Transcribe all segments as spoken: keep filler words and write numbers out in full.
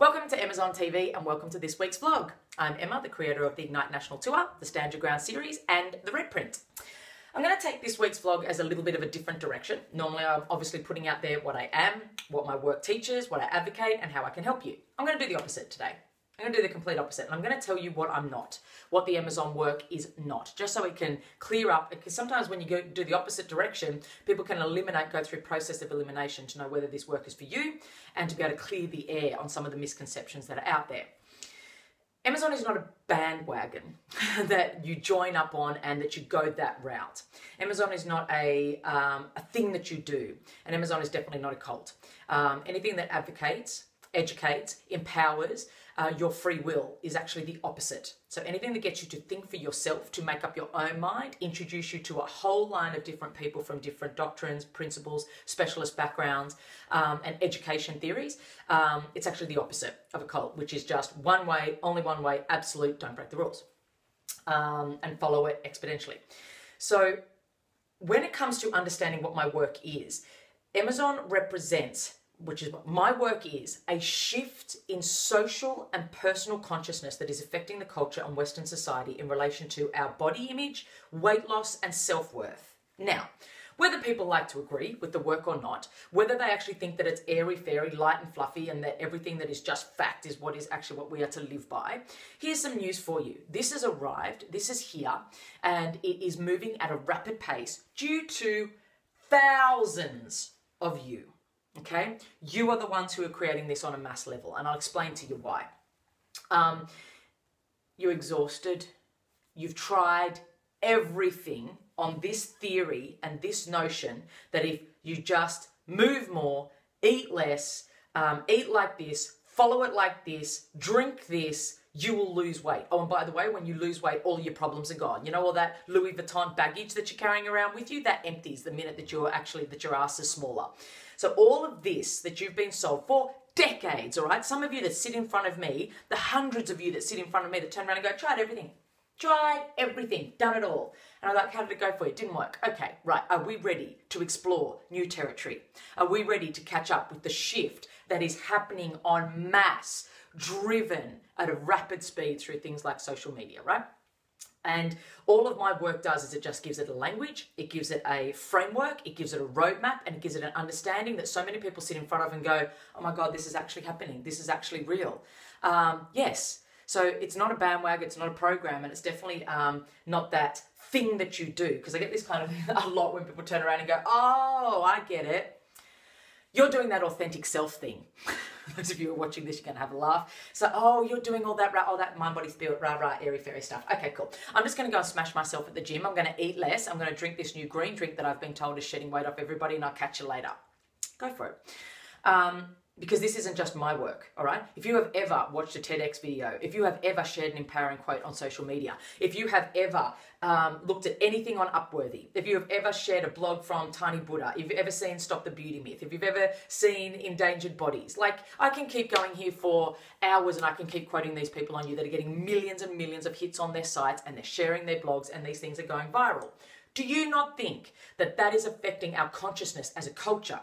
Welcome to Amazon T V and welcome to this week's vlog. I'm Emma, the creator of the Ignite National Tour, the Stand Your Ground series and the Red Print. I'm going to take this week's vlog as a little bit of a different direction. Normally I'm obviously putting out there what I am, what my work teaches, what I advocate and how I can help you. I'm going to do the opposite today. I'm going to do the complete opposite and I'm going to tell you what I'm not, what the Amazon work is not, just so it can clear up, because sometimes when you go do the opposite direction, people can eliminate, go through process of elimination to know whether this work is for you and to be able to clear the air on some of the misconceptions that are out there. Amazon is not a bandwagon that you join up on and that you go that route. Amazon is not a, um, a thing that you do, and Amazon is definitely not a cult. Um, anything that advocates, educates, empowers uh, your free will is actually the opposite. So anything that gets you to think for yourself, to make up your own mind, introduce you to a whole line of different people from different doctrines, principles, specialist backgrounds, um, and education theories, um, it's actually the opposite of a cult, which is just one way, only one way, absolute, don't break the rules, um, and follow it exponentially. So when it comes to understanding what my work is, Amazon represents, which is what my work is, a shift in social and personal consciousness that is affecting the culture and Western society in relation to our body image, weight loss, and self-worth. Now, whether people like to agree with the work or not, whether they actually think that it's airy-fairy, light and fluffy, and that everything that is just fact is what is actually what we are to live by, here's some news for you. This has arrived, this is here, and it is moving at a rapid pace due to thousands of you. Okay, you are the ones who are creating this on a mass level, and I'll explain to you why. Um, you're exhausted. You've tried everything on this theory and this notion that if you just move more, eat less, um, eat like this, follow it like this, drink this, you will lose weight. Oh, and by the way, when you lose weight, all your problems are gone. You know, all that Louis Vuitton baggage that you're carrying around with you, that empties the minute that you're actually, that your ass is smaller. So all of this that you've been sold for decades, all right? Some of you that sit in front of me, the hundreds of you that sit in front of me that turn around and go, tried everything, tried everything, done it all. And I'm like, how did it go for you? It didn't work. Okay, right, are we ready to explore new territory? Are we ready to catch up with the shift that is happening en masse, driven at a rapid speed through things like social media, right? And all of my work does is it just gives it a language, it gives it a framework, it gives it a roadmap, and it gives it an understanding that so many people sit in front of and go, oh my God, this is actually happening. This is actually real. Um, yes. So it's not a bandwagon, it's not a program, and it's definitely um, not that thing that you do. Because I get this kind of a lot when people turn around and go, oh, I get it. You're doing that authentic self thing. Those of you who are watching this, you're going to have a laugh. So, oh, you're doing all that, all that mind, body, spirit, rah, rah, airy, fairy stuff. Okay, cool. I'm just going to go and smash myself at the gym. I'm going to eat less. I'm going to drink this new green drink that I've been told is shedding weight off everybody, and I'll catch you later. Go for it. Um, because this isn't just my work, all right? If you have ever watched a TEDx video, if you have ever shared an empowering quote on social media, if you have ever um, looked at anything on Upworthy, if you have ever shared a blog from Tiny Buddha, if you've ever seen Stop the Beauty Myth, if you've ever seen Endangered Bodies, like I can keep going here for hours and I can keep quoting these people on you that are getting millions and millions of hits on their sites and they're sharing their blogs and these things are going viral. Do you not think that that is affecting our consciousness as a culture?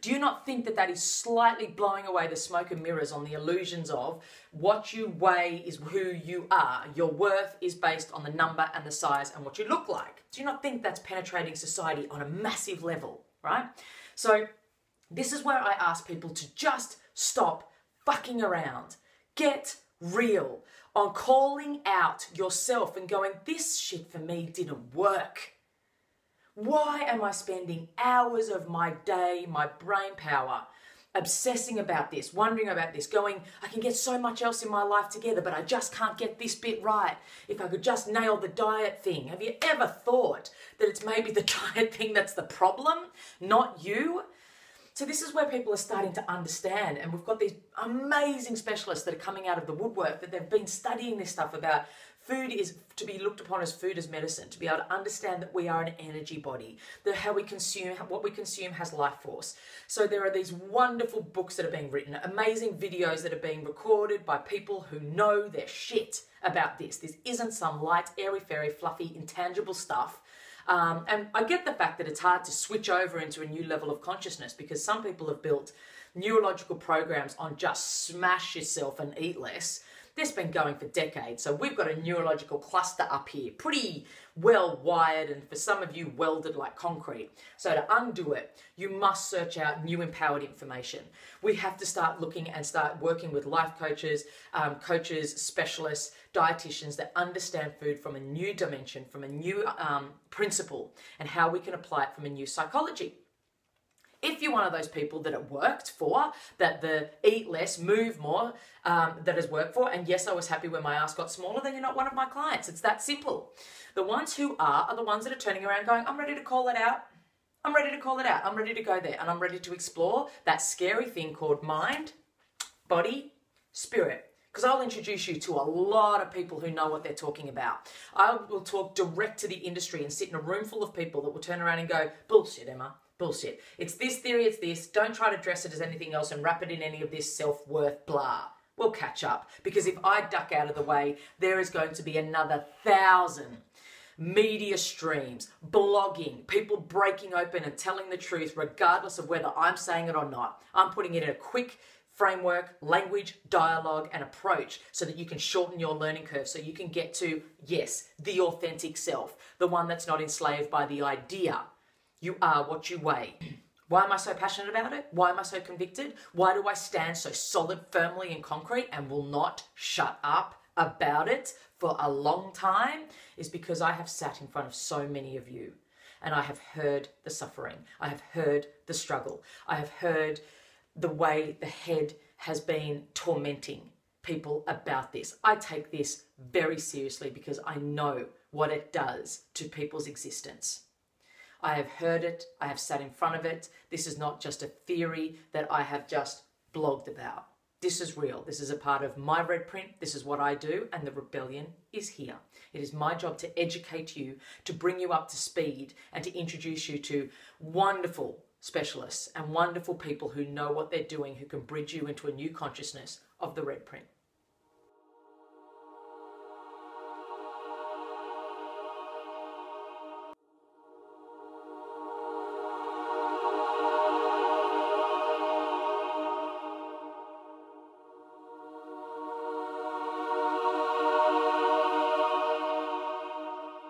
Do you not think that that is slightly blowing away the smoke and mirrors on the illusions of what you weigh is who you are? Your worth is based on the number and the size and what you look like. Do you not think that's penetrating society on a massive level, right? So this is where I ask people to just stop fucking around. Get real on calling out yourself and going, this shit for me didn't work. Why am I spending hours of my day, my brain power, obsessing about this, wondering about this, going, I can get so much else in my life together, but I just can't get this bit right. If I could just nail the diet thing. Have you ever thought that it's maybe the diet thing that's the problem, not you? So this is where people are starting to understand, and we've got these amazing specialists that are coming out of the woodwork that they've been studying this stuff about. Food is to be looked upon as food as medicine, to be able to understand that we are an energy body, that how we consume, what we consume has life force. So there are these wonderful books that are being written, amazing videos that are being recorded by people who know their shit about this. This isn't some light, airy-fairy, fluffy, intangible stuff. Um, and I get the fact that it's hard to switch over into a new level of consciousness because some people have built neurological programs on just smash yourself and eat less, this has been going for decades. So we've got a neurological cluster up here, pretty well wired, and for some of you, welded like concrete. So to undo it, you must search out new empowered information. We have to start looking and start working with life coaches, um, coaches, specialists, dietitians that understand food from a new dimension, from a new um, principle, and how we can apply it from a new psychology. If you're one of those people that it worked for, that the eat less, move more, um, that has worked for, and yes, I was happy when my ass got smaller, then you're not one of my clients. It's that simple. The ones who are are the ones that are turning around going, I'm ready to call it out. I'm ready to call it out. I'm ready to go there. And I'm ready to explore that scary thing called mind, body, spirit. Because I'll introduce you to a lot of people who know what they're talking about. I will talk direct to the industry and sit in a room full of people that will turn around and go, bullshit, Emma. Bullshit. It's this theory, it's this. Don't try to dress it as anything else and wrap it in any of this self-worth, blah. We'll catch up. Because if I duck out of the way, there is going to be another thousand media streams, blogging, people breaking open and telling the truth, regardless of whether I'm saying it or not. I'm putting it in a quick framework, language, dialogue, and approach so that you can shorten your learning curve, so you can get to, yes, the authentic self, the one that's not enslaved by the idea. You are what you weigh. Why am I so passionate about it? Why am I so convicted? Why do I stand so solid, firmly in concrete and will not shut up about it for a long time? Is because I have sat in front of so many of you and I have heard the suffering. I have heard the struggle. I have heard the way the head has been tormenting people about this. I take this very seriously because I know what it does to people's existence. I have heard it, I have sat in front of it. This is not just a theory that I have just blogged about. This is real. This is a part of my Red Print. This is what I do, and the rebellion is here. It is my job to educate you, to bring you up to speed, and to introduce you to wonderful specialists and wonderful people who know what they're doing, who can bridge you into a new consciousness of the Red Print.